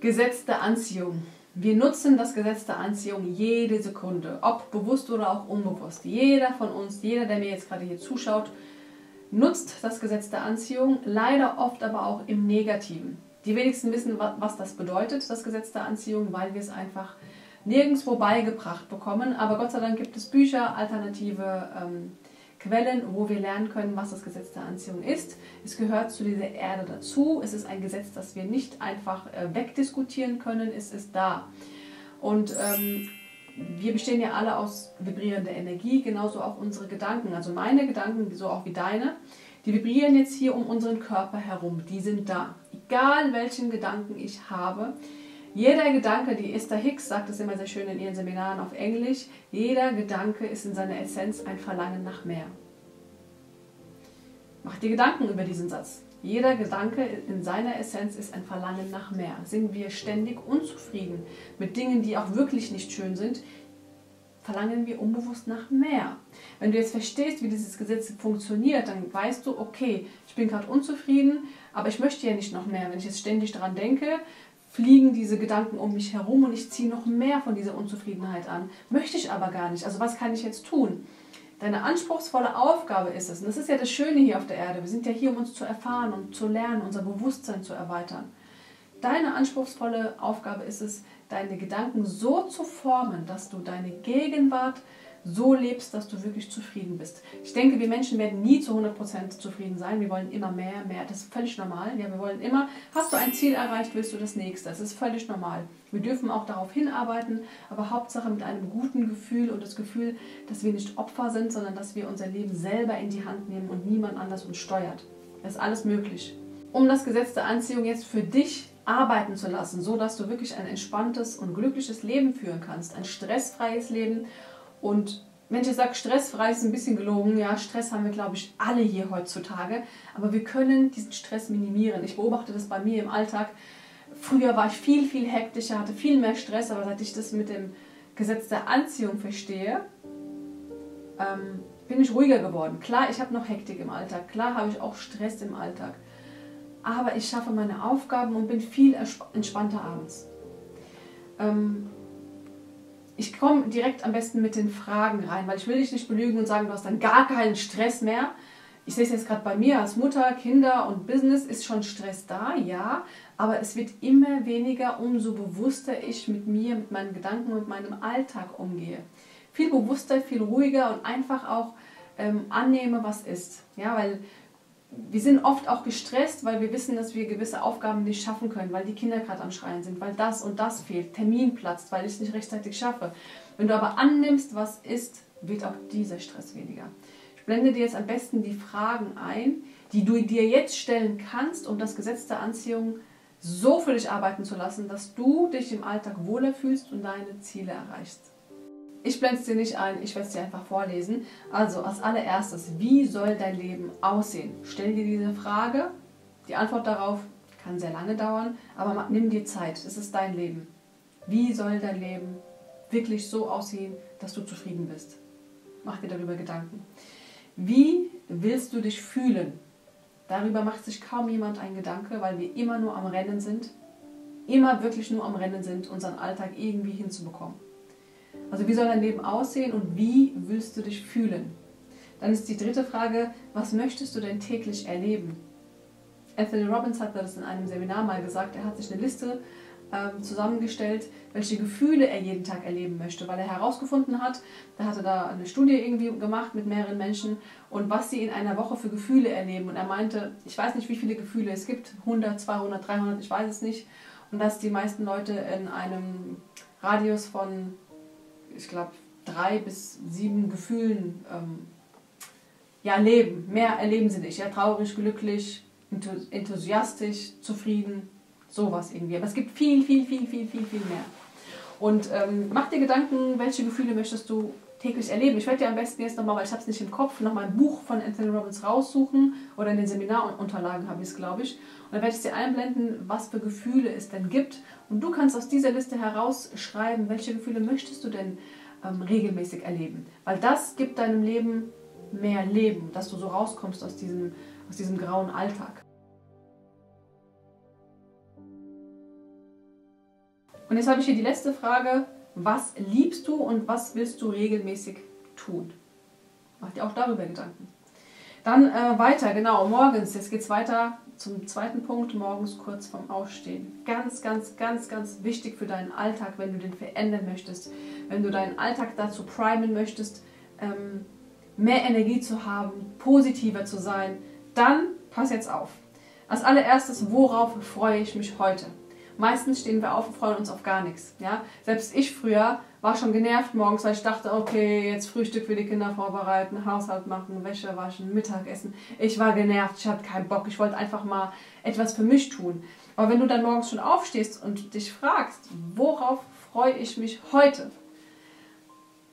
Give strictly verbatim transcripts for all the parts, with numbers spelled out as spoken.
Gesetz der Anziehung. Wir nutzen das Gesetz der Anziehung jede Sekunde, ob bewusst oder auch unbewusst. Jeder von uns, jeder, der mir jetzt gerade hier zuschaut, nutzt das Gesetz der Anziehung, leider oft aber auch im Negativen. Die wenigsten wissen, was das bedeutet, das Gesetz der Anziehung, weil wir es einfach nirgendwo beigebracht bekommen. Aber Gott sei Dank gibt es Bücher, alternative ähm, Quellen, wo wir lernen können, was das Gesetz der Anziehung ist. Es gehört zu dieser Erde dazu. Es ist ein Gesetz, das wir nicht einfach äh, wegdiskutieren können. Es ist da. Und ähm, wir bestehen ja alle aus vibrierender Energie, genauso auch unsere Gedanken. Also meine Gedanken, so auch wie deine, die vibrieren jetzt hier um unseren Körper herum. Die sind da. Egal welchen Gedanken ich habe, jeder Gedanke, die Esther Hicks sagt es immer sehr schön in ihren Seminaren auf Englisch, jeder Gedanke ist in seiner Essenz ein Verlangen nach mehr. Mach dir Gedanken über diesen Satz. Jeder Gedanke in seiner Essenz ist ein Verlangen nach mehr. Sind wir ständig unzufrieden mit Dingen, die auch wirklich nicht schön sind, verlangen wir unbewusst nach mehr. Wenn du jetzt verstehst, wie dieses Gesetz funktioniert, dann weißt du, okay, ich bin gerade unzufrieden, aber ich möchte ja nicht noch mehr. Wenn ich jetzt ständig daran denke, fliegen diese Gedanken um mich herum und ich ziehe noch mehr von dieser Unzufriedenheit an. Möchte ich aber gar nicht. Also was kann ich jetzt tun? Deine anspruchsvolle Aufgabe ist es, und das ist ja das Schöne hier auf der Erde, wir sind ja hier, um uns zu erfahren und zu lernen, unser Bewusstsein zu erweitern. Deine anspruchsvolle Aufgabe ist es, deine Gedanken so zu formen, dass du deine Gegenwart so lebst, dass du wirklich zufrieden bist. Ich denke, wir Menschen werden nie zu hundert Prozent zufrieden sein. Wir wollen immer mehr, mehr. Das ist völlig normal. Ja, wir wollen immer, hast du ein Ziel erreicht, willst du das nächste. Das ist völlig normal. Wir dürfen auch darauf hinarbeiten, aber Hauptsache mit einem guten Gefühl und das Gefühl, dass wir nicht Opfer sind, sondern dass wir unser Leben selber in die Hand nehmen und niemand anders uns steuert. Das ist alles möglich. Um das Gesetz der Anziehung jetzt für dich arbeiten zu lassen, so dass du wirklich ein entspanntes und glückliches Leben führen kannst, ein stressfreies Leben. Und wenn ich sage, stressfrei ist ein bisschen gelogen, ja, Stress haben wir, glaube ich, alle hier heutzutage, aber wir können diesen Stress minimieren. Ich beobachte das bei mir im Alltag. Früher war ich viel, viel hektischer, hatte viel mehr Stress, aber seit ich das mit dem Gesetz der Anziehung verstehe, ähm, bin ich ruhiger geworden. Klar, ich habe noch Hektik im Alltag, klar habe ich auch Stress im Alltag, aber ich schaffe meine Aufgaben und bin viel entspannter abends. Ähm, Ich komme direkt am besten mit den Fragen rein, weil ich will dich nicht belügen und sagen, du hast dann gar keinen Stress mehr. Ich sehe es jetzt gerade bei mir als Mutter, Kinder und Business, ist schon Stress da, ja, aber es wird immer weniger, umso bewusster ich mit mir, mit meinen Gedanken und meinem Alltag umgehe. Viel bewusster, viel ruhiger und einfach auch ähm, annehme, was ist. Ja, weil wir sind oft auch gestresst, weil wir wissen, dass wir gewisse Aufgaben nicht schaffen können, weil die Kinder gerade am Schreien sind, weil das und das fehlt, Termin platzt, weil ich es nicht rechtzeitig schaffe. Wenn du aber annimmst, was ist, wird auch dieser Stress weniger. Ich blende dir jetzt am besten die Fragen ein, die du dir jetzt stellen kannst, um das Gesetz der Anziehung so für dich arbeiten zu lassen, dass du dich im Alltag wohler fühlst und deine Ziele erreichst. Ich blende es dir nicht ein, ich werde es dir einfach vorlesen. Also als allererstes, wie soll dein Leben aussehen? Stell dir diese Frage, die Antwort darauf kann sehr lange dauern, aber nimm dir Zeit, es ist dein Leben. Wie soll dein Leben wirklich so aussehen, dass du zufrieden bist? Mach dir darüber Gedanken. Wie willst du dich fühlen? Darüber macht sich kaum jemand einen Gedanke, weil wir immer nur am Rennen sind, immer wirklich nur am Rennen sind, unseren Alltag irgendwie hinzubekommen. Also wie soll dein Leben aussehen und wie willst du dich fühlen? Dann ist die dritte Frage, was möchtest du denn täglich erleben? Anthony Robbins hat das in einem Seminar mal gesagt, er hat sich eine Liste ähm, zusammengestellt, welche Gefühle er jeden Tag erleben möchte, weil er herausgefunden hat, da hatte da eine Studie irgendwie gemacht mit mehreren Menschen und was sie in einer Woche für Gefühle erleben. Und er meinte, ich weiß nicht, wie viele Gefühle es gibt, hundert, zweihundert, dreihundert, ich weiß es nicht. Und dass die meisten Leute in einem Radius von ich glaube, drei bis sieben Gefühlen ähm, ja, leben. Mehr erleben sie nicht. Ja? Traurig, glücklich, enthusiastisch, zufrieden, sowas irgendwie. Aber es gibt viel, viel, viel, viel, viel, viel mehr. Und ähm, mach dir Gedanken, welche Gefühle möchtest du täglich erleben. Ich werde dir am besten jetzt nochmal, weil ich habe es nicht im Kopf, nochmal ein Buch von Anthony Robbins raussuchen oder in den Seminarunterlagen habe ich es, glaube ich. Und dann werde ich dir einblenden, was für Gefühle es denn gibt. Und du kannst aus dieser Liste herausschreiben, welche Gefühle möchtest du denn ähm, regelmäßig erleben. Weil das gibt deinem Leben mehr Leben, dass du so rauskommst aus diesem, aus diesem grauen Alltag. Und jetzt habe ich hier die letzte Frage. Was liebst du und was willst du regelmäßig tun? Mach dir auch darüber Gedanken. Dann äh, weiter, genau, morgens. Jetzt geht es weiter zum zweiten Punkt, morgens kurz vorm Aufstehen. Ganz, ganz, ganz, ganz wichtig für deinen Alltag, wenn du den verändern möchtest. Wenn du deinen Alltag dazu primen möchtest, ähm, mehr Energie zu haben, positiver zu sein, dann pass jetzt auf. Als allererstes, worauf freue ich mich heute? Meistens stehen wir auf und freuen uns auf gar nichts. Ja? Selbst ich früher war schon genervt morgens, weil ich dachte, okay, jetzt Frühstück für die Kinder vorbereiten, Haushalt machen, Wäsche waschen, Mittagessen. Ich war genervt, ich hatte keinen Bock, ich wollte einfach mal etwas für mich tun. Aber wenn du dann morgens schon aufstehst und dich fragst, worauf freue ich mich heute?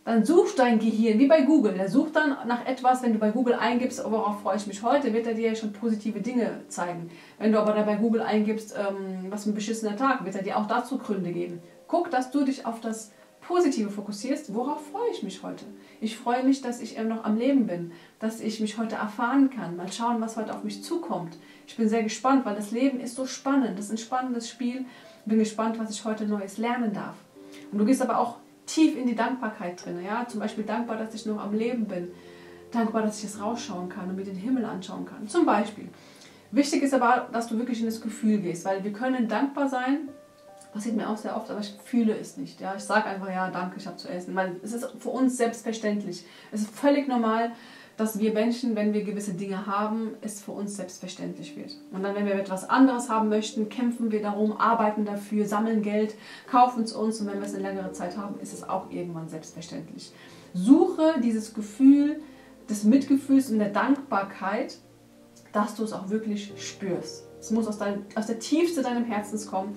Dann sucht dein Gehirn, wie bei Google, der sucht dann nach etwas, wenn du bei Google eingibst, worauf freue ich mich heute, wird er dir schon positive Dinge zeigen. Wenn du aber da bei Google eingibst, ähm, was für ein beschissener Tag, wird er dir auch dazu Gründe geben. Guck, dass du dich auf das Positive fokussierst, worauf freue ich mich heute. Ich freue mich, dass ich eben noch am Leben bin, dass ich mich heute erfahren kann, mal schauen, was heute auf mich zukommt. Ich bin sehr gespannt, weil das Leben ist so spannend, das ist ein spannendes Spiel. Ich bin gespannt, was ich heute Neues lernen darf. Und du gehst aber auch tief in die Dankbarkeit drin, ja, zum Beispiel dankbar, dass ich noch am Leben bin, dankbar, dass ich es rausschauen kann und mir den Himmel anschauen kann, zum Beispiel. Wichtig ist aber, dass du wirklich in das Gefühl gehst, weil wir können dankbar sein, passiert mir auch sehr oft, aber ich fühle es nicht, ja, ich sage einfach, ja, danke, ich habe zu essen, weil es ist für uns selbstverständlich, es ist völlig normal, dass wir Menschen, wenn wir gewisse Dinge haben, es für uns selbstverständlich wird. Und dann, wenn wir etwas anderes haben möchten, kämpfen wir darum, arbeiten dafür, sammeln Geld, kaufen es uns und wenn wir es eine längere Zeit haben, ist es auch irgendwann selbstverständlich. Suche dieses Gefühl des Mitgefühls und der Dankbarkeit, dass du es auch wirklich spürst. Es muss aus, dein, aus der Tiefste deinem Herzens kommen.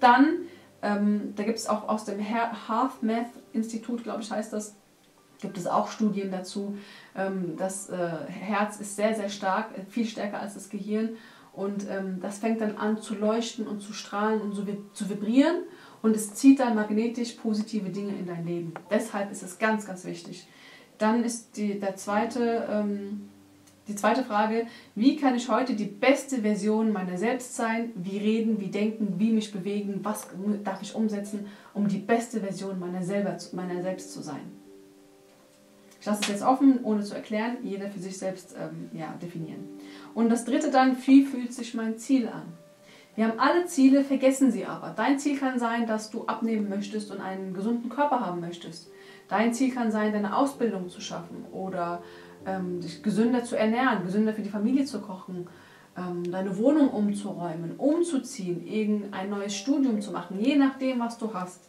Dann, ähm, da gibt es auch aus dem HeartMath-Institut, glaube ich, heißt das, gibt es auch Studien dazu. Das Herz ist sehr, sehr stark, viel stärker als das Gehirn. Und das fängt dann an zu leuchten und zu strahlen und zu vibrieren. Und es zieht dann magnetisch positive Dinge in dein Leben. Deshalb ist es ganz, ganz wichtig. Dann ist die, der zweite, die zweite Frage, wie kann ich heute die beste Version meiner selbst sein? Wie reden, wie denken, wie mich bewegen, was darf ich umsetzen, um die beste Version meiner, selber, meiner selbst zu sein? Ich lasse es jetzt offen, ohne zu erklären, jeder für sich selbst ähm, ja, definieren. Und das dritte dann, wie fühlt sich mein Ziel an? Wir haben alle Ziele, vergessen sie aber. Dein Ziel kann sein, dass du abnehmen möchtest und einen gesunden Körper haben möchtest. Dein Ziel kann sein, deine Ausbildung zu schaffen oder ähm, dich gesünder zu ernähren, gesünder für die Familie zu kochen, ähm, deine Wohnung umzuräumen, umzuziehen, irgendein neues Studium zu machen, je nachdem, was du hast.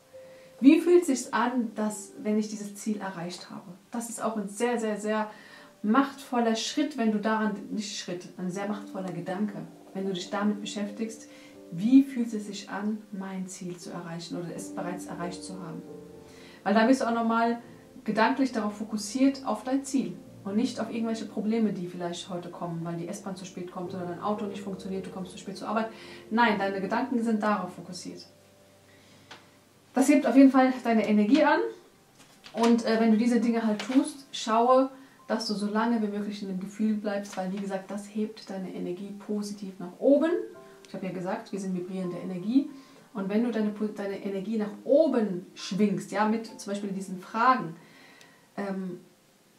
Wie fühlt es sich an, dass, wenn ich dieses Ziel erreicht habe? Das ist auch ein sehr, sehr, sehr machtvoller Schritt, wenn du daran, nicht Schritt, ein sehr machtvoller Gedanke, wenn du dich damit beschäftigst, wie fühlt es sich an, mein Ziel zu erreichen oder es bereits erreicht zu haben. Weil da bist du auch nochmal gedanklich darauf fokussiert, auf dein Ziel und nicht auf irgendwelche Probleme, die vielleicht heute kommen, weil die S-Bahn zu spät kommt oder dein Auto nicht funktioniert, du kommst zu spät zur Arbeit. Nein, deine Gedanken sind darauf fokussiert. Das hebt auf jeden Fall deine Energie an und äh, wenn du diese Dinge halt tust, schaue, dass du so lange wie möglich in dem Gefühl bleibst, weil wie gesagt, das hebt deine Energie positiv nach oben. Ich habe ja gesagt, wir sind vibrierende Energie und wenn du deine, deine Energie nach oben schwingst, ja, mit zum Beispiel diesen Fragen, ähm,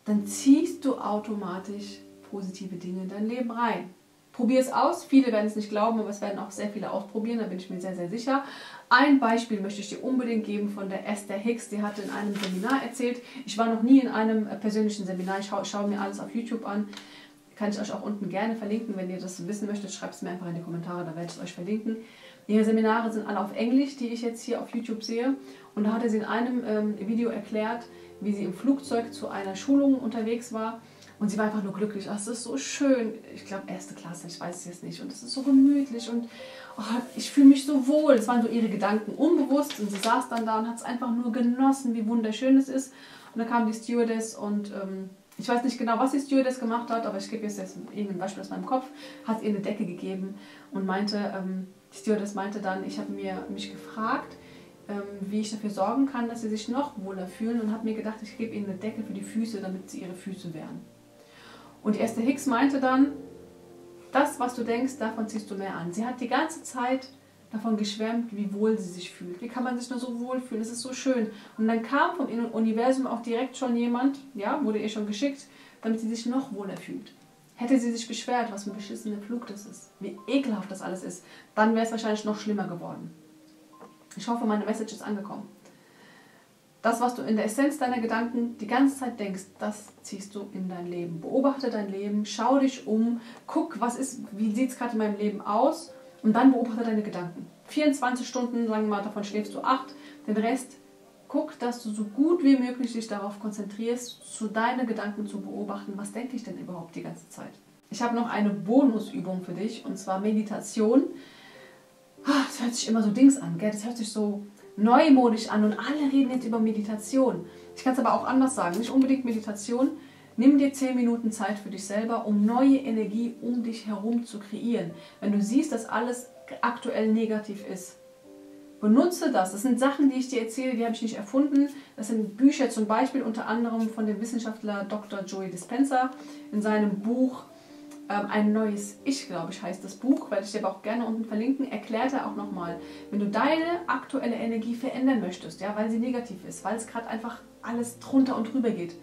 dann ziehst du automatisch positive Dinge in dein Leben rein. Probier es aus, viele werden es nicht glauben, aber es werden auch sehr viele ausprobieren, da bin ich mir sehr, sehr sicher. Ein Beispiel möchte ich dir unbedingt geben von der Esther Hicks, die hat in einem Seminar erzählt, ich war noch nie in einem persönlichen Seminar, ich schaue, schaue mir alles auf YouTube an, kann ich euch auch unten gerne verlinken, wenn ihr das wissen möchtet, schreibt es mir einfach in die Kommentare, da werde ich es euch verlinken. Ihre Seminare sind alle auf Englisch, die ich jetzt hier auf YouTube sehe und da hatte sie in einem ähm, Video erklärt, wie sie im Flugzeug zu einer Schulung unterwegs war. Und sie war einfach nur glücklich. Ach, das ist so schön. Ich glaube, erste Klasse, ich weiß es jetzt nicht. Und es ist so gemütlich und oh, ich fühle mich so wohl. Das waren so ihre Gedanken unbewusst. Und sie saß dann da und hat es einfach nur genossen, wie wunderschön es ist. Und dann kam die Stewardess und ähm, ich weiß nicht genau, was die Stewardess gemacht hat, aber ich gebe jetzt irgendein Beispiel aus meinem Kopf, hat ihr eine Decke gegeben und meinte, ähm, die Stewardess meinte dann, ich habe mir mich gefragt, wie ich dafür sorgen kann, dass sie sich noch wohler fühlen und habe mir gedacht, ich gebe ihnen eine Decke für die Füße, damit sie ihre Füße wärmen. Und die Esther Hicks meinte dann, das, was du denkst, davon ziehst du mehr an. Sie hat die ganze Zeit davon geschwärmt, wie wohl sie sich fühlt. Wie kann man sich nur so wohl fühlen? Es ist so schön. Und dann kam vom Universum auch direkt schon jemand, ja, wurde ihr schon geschickt, damit sie sich noch wohler fühlt. Hätte sie sich beschwert, was für ein beschissener Flug das ist, wie ekelhaft das alles ist, dann wäre es wahrscheinlich noch schlimmer geworden. Ich hoffe, meine Message ist angekommen. Das, was du in der Essenz deiner Gedanken die ganze Zeit denkst, das ziehst du in dein Leben. Beobachte dein Leben, schau dich um, guck, was ist, wie sieht es gerade in meinem Leben aus, und dann beobachte deine Gedanken. vierundzwanzig Stunden lang mal, davon schläfst du acht, den Rest guck, dass du so gut wie möglich dich darauf konzentrierst, zu deinen Gedanken zu beobachten, was denke ich denn überhaupt die ganze Zeit. Ich habe noch eine Bonusübung für dich, und zwar Meditation. Das hört sich immer so Dings an, gell? Das hört sich so neumodisch an und alle reden jetzt über Meditation. Ich kann es aber auch anders sagen, nicht unbedingt Meditation. Nimm dir zehn Minuten Zeit für dich selber, um neue Energie um dich herum zu kreieren. Wenn du siehst, dass alles aktuell negativ ist, benutze das. Das sind Sachen, die ich dir erzähle, die habe ich nicht erfunden. Das sind Bücher zum Beispiel, unter anderem von dem Wissenschaftler Doktor Joey Dispenza in seinem Buch Ein neues Ich, glaube ich, heißt das Buch, werde ich dir aber auch gerne unten verlinken, erklärt er auch nochmal, wenn du deine aktuelle Energie verändern möchtest, ja, weil sie negativ ist, weil es gerade einfach alles drunter und drüber geht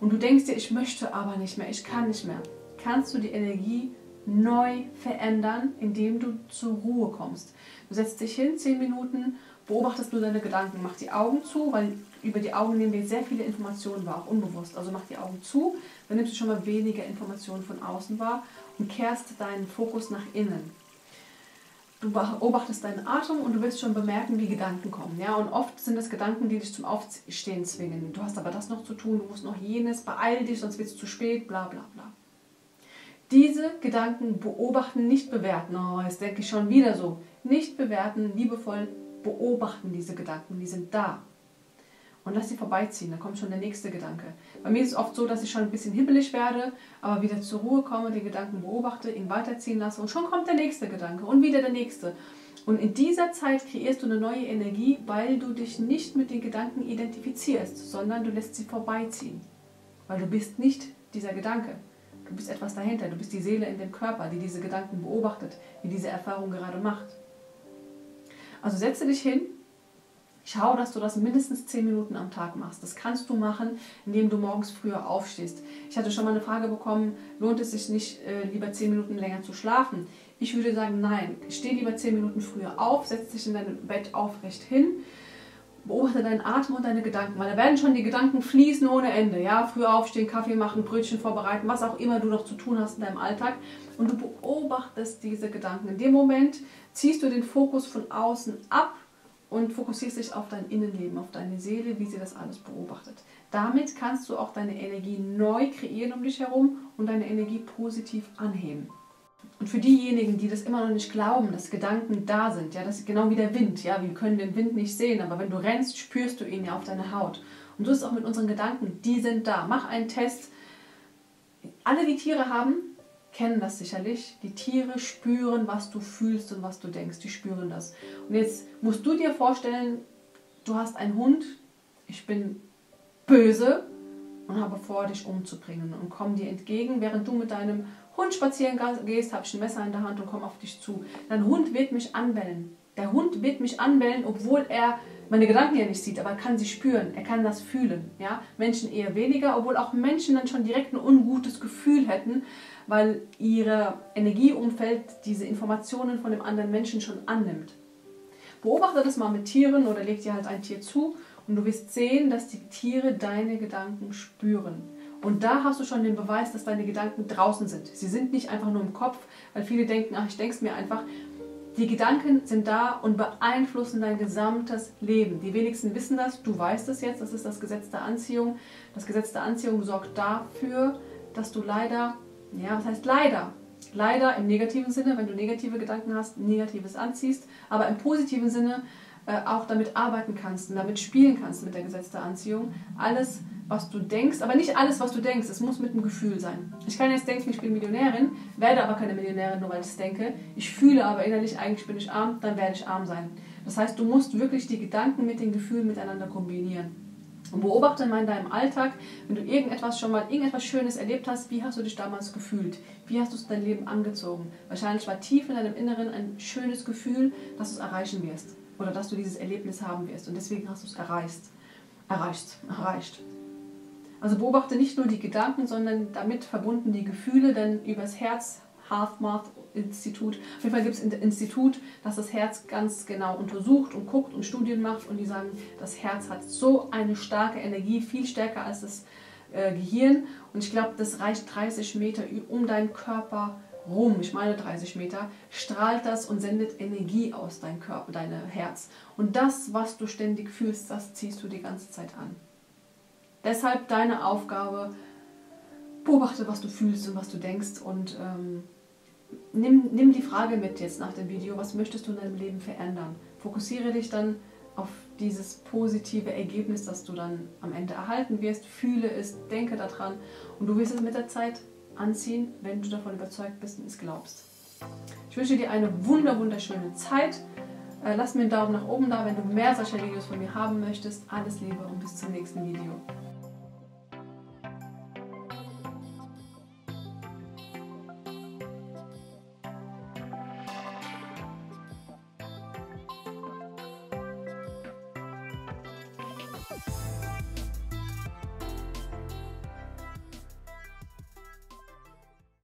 und du denkst dir, ich möchte aber nicht mehr, ich kann nicht mehr, kannst du die Energie neu verändern, indem du zur Ruhe kommst. Du setzt dich hin, zehn Minuten, beobachtest nur deine Gedanken, mach die Augen zu, weil über die Augen nehmen wir sehr viele Informationen wahr, auch unbewusst. Also mach die Augen zu, dann nimmst du schon mal weniger Informationen von außen wahr und kehrst deinen Fokus nach innen. Du beobachtest deinen Atem und du wirst schon bemerken, wie Gedanken kommen. Ja? Und oft sind das Gedanken, die dich zum Aufstehen zwingen. Du hast aber das noch zu tun, du musst noch jenes, beeil dich, sonst wird es zu spät, bla bla bla. Diese Gedanken beobachten, nicht bewerten. Oh, jetzt denke ich schon wieder so. Nicht bewerten, liebevoll beobachten diese Gedanken, die sind da. Und lass sie vorbeiziehen, dann kommt schon der nächste Gedanke. Bei mir ist es oft so, dass ich schon ein bisschen hibbelig werde, aber wieder zur Ruhe komme, den Gedanken beobachte, ihn weiterziehen lasse und schon kommt der nächste Gedanke und wieder der nächste. Und in dieser Zeit kreierst du eine neue Energie, weil du dich nicht mit den Gedanken identifizierst, sondern du lässt sie vorbeiziehen. Weil du bist nicht dieser Gedanke. Du bist etwas dahinter, du bist die Seele in dem Körper, die diese Gedanken beobachtet, die diese Erfahrung gerade macht. Also setze dich hin. Schau, dass du das mindestens zehn Minuten am Tag machst. Das kannst du machen, indem du morgens früher aufstehst. Ich hatte schon mal eine Frage bekommen, lohnt es sich nicht, äh, lieber zehn Minuten länger zu schlafen? Ich würde sagen, nein. Steh lieber zehn Minuten früher auf, setz dich in deinem Bett aufrecht hin, beobachte deinen Atem und deine Gedanken, weil da werden schon die Gedanken fließen ohne Ende. Ja? Früh aufstehen, Kaffee machen, Brötchen vorbereiten, was auch immer du noch zu tun hast in deinem Alltag. Und du beobachtest diese Gedanken. In dem Moment ziehst du den Fokus von außen ab und fokussierst dich auf dein Innenleben, auf deine Seele, wie sie das alles beobachtet. Damit kannst du auch deine Energie neu kreieren um dich herum und deine Energie positiv anheben. Und für diejenigen, die das immer noch nicht glauben, dass Gedanken da sind, ja, das ist genau wie der Wind. Ja, wir können den Wind nicht sehen, aber wenn du rennst, spürst du ihn ja auf deiner Haut. Und so ist es auch mit unseren Gedanken, die sind da. Mach einen Test. Alle, die Tiere haben, kennen das sicherlich. Die Tiere spüren, was du fühlst und was du denkst. Die spüren das. Und jetzt musst du dir vorstellen, du hast einen Hund, ich bin böse und habe vor, dich umzubringen und komme dir entgegen. Während du mit deinem Hund spazieren gehst, habe ich ein Messer in der Hand und komme auf dich zu. Dein Hund wird mich anbellen. Der Hund wird mich anbellen, obwohl er meine Gedanken ja nicht sieht, aber er kann sie spüren, er kann das fühlen. Ja? Menschen eher weniger, obwohl auch Menschen dann schon direkt ein ungutes Gefühl hätten, weil ihr Energieumfeld diese Informationen von dem anderen Menschen schon annimmt. Beobachte das mal mit Tieren oder leg dir halt ein Tier zu und du wirst sehen, dass die Tiere deine Gedanken spüren. Und da hast du schon den Beweis, dass deine Gedanken draußen sind. Sie sind nicht einfach nur im Kopf, weil viele denken, ach, ich denke es mir einfach. Die Gedanken sind da und beeinflussen dein gesamtes Leben. Die wenigsten wissen das, du weißt es jetzt, das ist das Gesetz der Anziehung. Das Gesetz der Anziehung sorgt dafür, dass du leider, ja, was heißt leider? Leider im negativen Sinne, wenn du negative Gedanken hast, Negatives anziehst, aber im positiven Sinne äh, auch damit arbeiten kannst und damit spielen kannst mit der Gesetz der Anziehung. Alles, was du denkst, aber nicht alles, was du denkst, es muss mit einem Gefühl sein. Ich kann jetzt denken, ich bin Millionärin, werde aber keine Millionärin, nur weil ich es denke. Ich fühle aber innerlich, eigentlich bin ich arm, dann werde ich arm sein. Das heißt, du musst wirklich die Gedanken mit den Gefühlen miteinander kombinieren. Und beobachte mal in deinem Alltag, wenn du irgendetwas schon mal, irgendetwas Schönes erlebt hast, wie hast du dich damals gefühlt? Wie hast du es in dein Leben angezogen? Wahrscheinlich war tief in deinem Inneren ein schönes Gefühl, dass du es erreichen wirst. Oder dass du dieses Erlebnis haben wirst. Und deswegen hast du es erreicht. Erreicht. Erreicht. Also beobachte nicht nur die Gedanken, sondern damit verbunden die Gefühle, denn übers Herz, HeartMath-Institut, auf jeden Fall gibt es ein Institut, das das Herz ganz genau untersucht und guckt und Studien macht und die sagen, das Herz hat so eine starke Energie, viel stärker als das äh, Gehirn und ich glaube, das reicht dreißig Meter um deinen Körper rum, ich meine dreißig Meter, strahlt das und sendet Energie aus deinem Körper, deinem Herz. Und das, was du ständig fühlst, das ziehst du die ganze Zeit an. Deshalb deine Aufgabe, beobachte, was du fühlst und was du denkst und ähm, nimm, nimm die Frage mit jetzt nach dem Video, was möchtest du in deinem Leben verändern? Fokussiere dich dann auf dieses positive Ergebnis, das du dann am Ende erhalten wirst, fühle es, denke daran und du wirst es mit der Zeit anziehen, wenn du davon überzeugt bist und es glaubst. Ich wünsche dir eine wunder, wunderschöne Zeit. Lass mir einen Daumen nach oben da, wenn du mehr solcher Videos von mir haben möchtest. Alles Liebe und bis zum nächsten Video.